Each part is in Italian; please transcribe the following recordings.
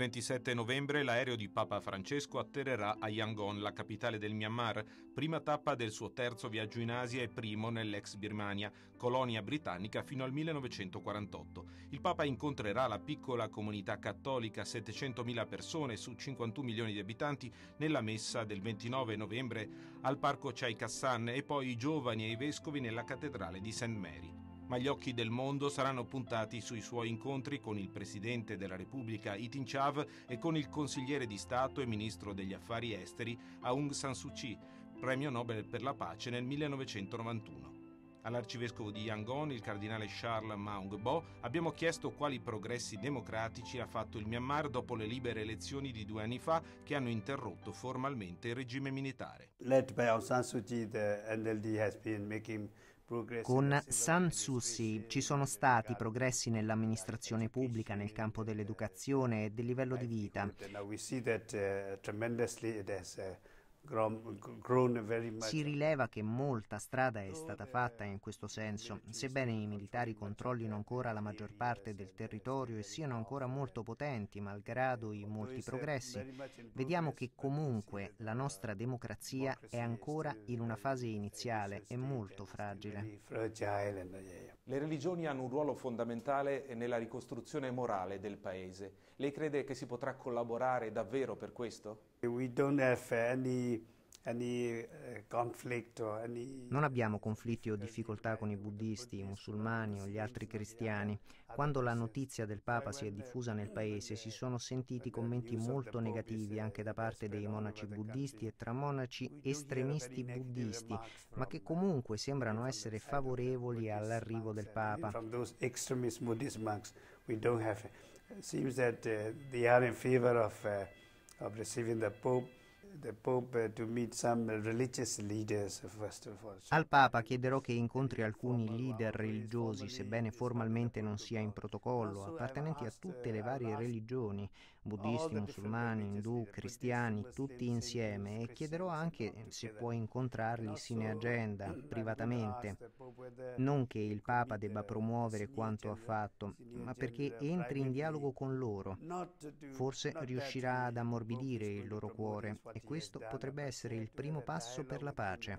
27 novembre l'aereo di Papa Francesco atterrerà a Yangon, la capitale del Myanmar, prima tappa del suo terzo viaggio in Asia e primo nell'ex Birmania, colonia britannica fino al 1948. Il Papa incontrerà la piccola comunità cattolica, 700.000 persone su 51 milioni di abitanti, nella messa del 29 novembre al parco Chaikassan e poi i giovani e i vescovi nella cattedrale di St. Mary. Ma gli occhi del mondo saranno puntati sui suoi incontri con il presidente della Repubblica Itin Chav e con il consigliere di Stato e ministro degli affari esteri Aung San Suu Kyi, premio Nobel per la pace nel 1991. All'arcivescovo di Yangon, il cardinale Charles Maung Bo, abbiamo chiesto quali progressi democratici ha fatto il Myanmar dopo le libere elezioni di 2 anni fa che hanno interrotto formalmente il regime militare. Led by Aung San Suu Kyi, the NLD has been making Con San Suu Kyi ci sono stati progressi nell'amministrazione pubblica, nel campo dell'educazione e del livello di vita. Si rileva che molta strada è stata fatta in questo senso, sebbene i militari controllino ancora la maggior parte del territorio e siano ancora molto potenti, malgrado i molti progressi. Vediamo che comunque la nostra democrazia è ancora in una fase iniziale e molto fragile. Le religioni hanno un ruolo fondamentale nella ricostruzione morale del paese. Lei crede che si potrà collaborare davvero per questo? Non abbiamo conflitti o difficoltà con i buddisti, i musulmani o gli altri cristiani. Quando la notizia del Papa si è diffusa nel paese si sono sentiti commenti molto negativi anche da parte dei monaci buddisti e tra monaci estremisti buddisti, ma che comunque sembrano essere favorevoli all'arrivo del Papa. Of receiving the Pope to meet some religious leaders first of all. Al Papa chiederò che incontri alcuni leader religiosi, sebbene formalmente non sia in protocollo, appartenenti a tutte le varie religioni, buddisti, musulmani, indù, cristiani, tutti insieme, e chiederò anche se può incontrarli sine agenda, privatamente. Non che il Papa debba promuovere quanto ha fatto, ma perché entri in dialogo con loro. Forse riuscirà ad ammorbidire il loro cuore. E questo potrebbe essere il primo passo per la pace.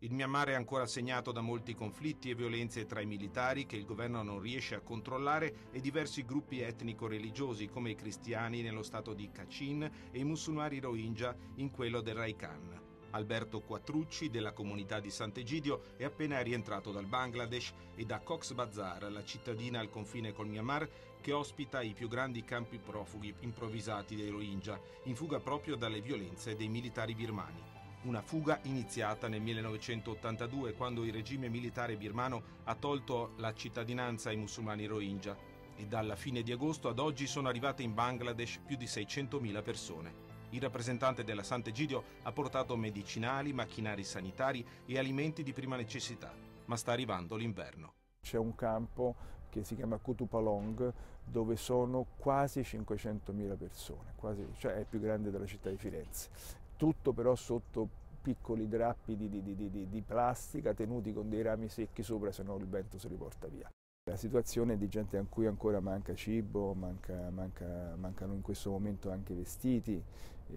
Il Myanmar è ancora segnato da molti conflitti e violenze tra i militari che il governo non riesce a controllare e diversi gruppi etnico-religiosi come i cristiani nello stato di Kachin e i musulmani Rohingya in quello del Rakhine. Alberto Quattrucci, della comunità di Sant'Egidio, è appena rientrato dal Bangladesh e da Cox's Bazar, la cittadina al confine col Myanmar, che ospita i più grandi campi profughi improvvisati dei Rohingya, in fuga proprio dalle violenze dei militari birmani. Una fuga iniziata nel 1982, quando il regime militare birmano ha tolto la cittadinanza ai musulmani Rohingya, e dalla fine di agosto ad oggi sono arrivate in Bangladesh più di 600.000 persone. Il rappresentante della Sant'Egidio ha portato medicinali, macchinari sanitari e alimenti di prima necessità, ma sta arrivando l'inverno. C'è un campo che si chiama Kutupalong dove sono quasi 500.000 persone, cioè è più grande della città di Firenze. Tutto però sotto piccoli drappi di plastica tenuti con dei rami secchi sopra, se no il vento se li porta via. La situazione è di gente a cui ancora manca cibo, mancano in questo momento anche vestiti,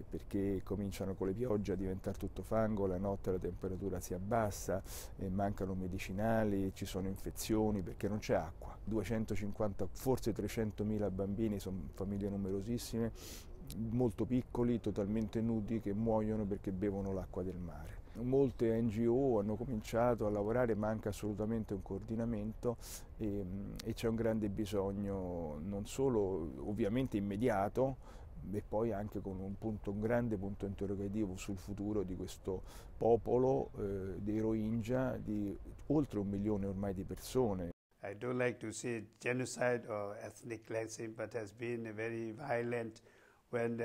perché cominciano con le piogge a diventare tutto fango, la notte la temperatura si abbassa, mancano medicinali, ci sono infezioni perché non c'è acqua. 250, forse 300.000 bambini, sono famiglie numerosissime, molto piccoli, totalmente nudi, che muoiono perché bevono l'acqua del mare. Molte NGO hanno cominciato a lavorare, manca assolutamente un coordinamento e c'è un grande bisogno non solo ovviamente immediato e poi anche con un grande punto interrogativo sul futuro di questo popolo dei Rohingya, di oltre 1 milione ormai di persone. I don't like to say genocide or ethnic cleansing, but has been very violent when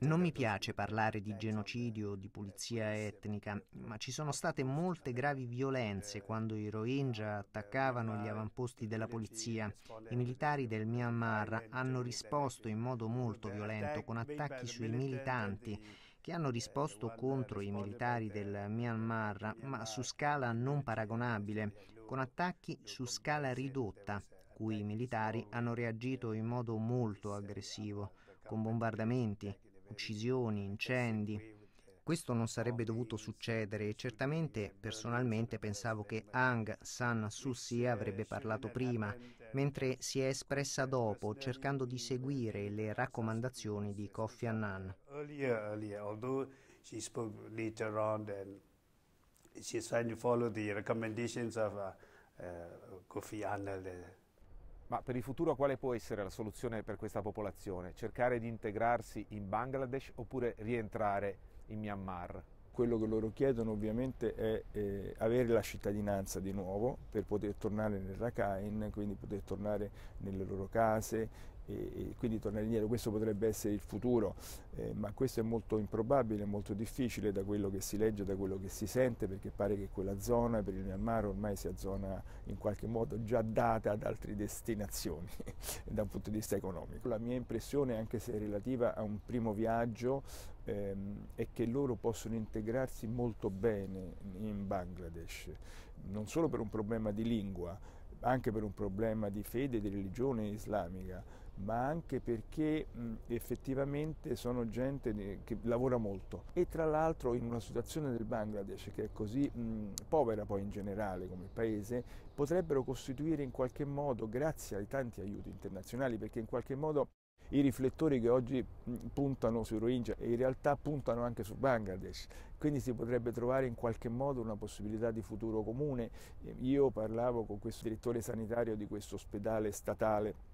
Non mi piace parlare di genocidio o di pulizia etnica, ma ci sono state molte gravi violenze quando i Rohingya attaccavano gli avamposti della polizia. I militari del Myanmar hanno risposto in modo molto violento con attacchi sui militanti che hanno risposto contro i militari del Myanmar, ma su scala non paragonabile, con attacchi su scala ridotta, cui i militari hanno reagito in modo molto aggressivo, con bombardamenti, uccisioni, incendi. Questo non sarebbe dovuto succedere e certamente, personalmente, pensavo che Aung San Suu Kyi avrebbe parlato prima, mentre si è espressa dopo, cercando di seguire le raccomandazioni di Kofi Annan. Ma per il futuro quale può essere la soluzione per questa popolazione? Cercare di integrarsi in Bangladesh oppure rientrare in Myanmar? Quello che loro chiedono ovviamente è avere la cittadinanza di nuovo per poter tornare nel Rakhine, quindi poter tornare nelle loro case e quindi tornare indietro. Questo potrebbe essere il futuro, ma questo è molto improbabile, molto difficile da quello che si legge, da quello che si sente, perché pare che quella zona per il Myanmar ormai sia zona in qualche modo già data ad altre destinazioni da un punto di vista economico. La mia impressione, anche se relativa a un primo viaggio, è che loro possono integrarsi molto bene in Bangladesh, non solo per un problema di lingua, anche per un problema di fede, di religione islamica, ma anche perché effettivamente sono gente che lavora molto e tra l'altro in una situazione del Bangladesh che è così povera poi in generale come paese, potrebbero costituire in qualche modo, grazie ai tanti aiuti internazionali, perché in qualche modo i riflettori che oggi puntano sui Rohingya in realtà puntano anche su Bangladesh, quindi si potrebbe trovare in qualche modo una possibilità di futuro comune. Io parlavo con questo direttore sanitario di questo ospedale statale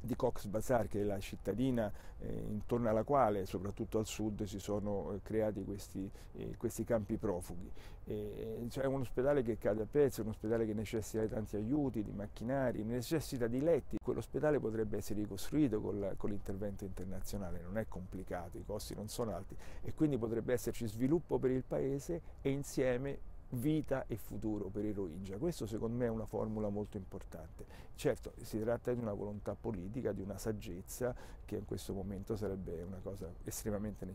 di Cox's Bazar, che è la cittadina intorno alla quale, soprattutto al sud, si sono creati questi campi profughi. Cioè è un ospedale che cade a pezzi, è un ospedale che necessita di tanti aiuti, di macchinari, necessita di letti. Quell'ospedale potrebbe essere ricostruito con l'intervento internazionale, non è complicato, i costi non sono alti e quindi potrebbe esserci sviluppo per il paese e insieme vita e futuro per i Rohingya. Questo secondo me è una formula molto importante. Certo, si tratta di una volontà politica, di una saggezza che in questo momento sarebbe una cosa estremamente necessaria.